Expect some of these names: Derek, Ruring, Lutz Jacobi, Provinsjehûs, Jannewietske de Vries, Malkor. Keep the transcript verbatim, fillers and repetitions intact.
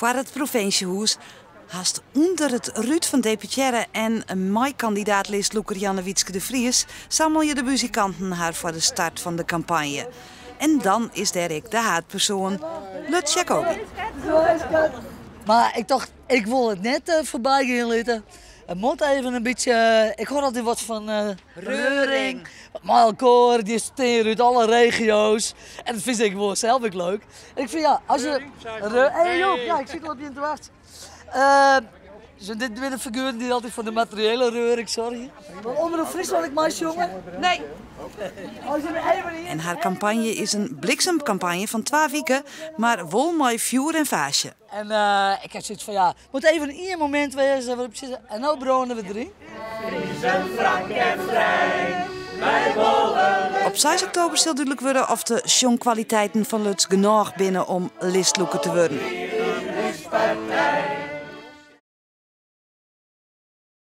voor het provinciehuis, haast onder het Ruud van Deputaire en een mei-kandidaat-list Loeker Jannewietske de Vries, samen je de muzikanten haar voor de start van de campagne. En dan is Derek de haatpersoon, Lutz Jacobi. Maar ik dacht, ik wil het net uh, voorbij gaan laten. Het moet even een beetje, uh, ik hoor altijd wat van uh, Ruring, Malkor, die steren uit alle regio's. En dat vind ik wel zelf ook leuk. En ik vind ja, als je... Ruring, hey, Joop, ja, ik zit al op je in te wachten. Uh, zijn dit weer de figuren die altijd van de materiële Ruring zorgen? Onder de Fries wat ik maar jongen? Nee. En haar campagne is een bliksemcampagne van twee weken, maar wol mooi vuur en vaasje. En uh, ik heb zoiets van ja, moet even een moment wezen waarop je zegt, en nou bronen we drie. Op zes oktober zal duidelijk worden of de songkwaliteiten van Lutz genoeg binnen om listloeken te worden.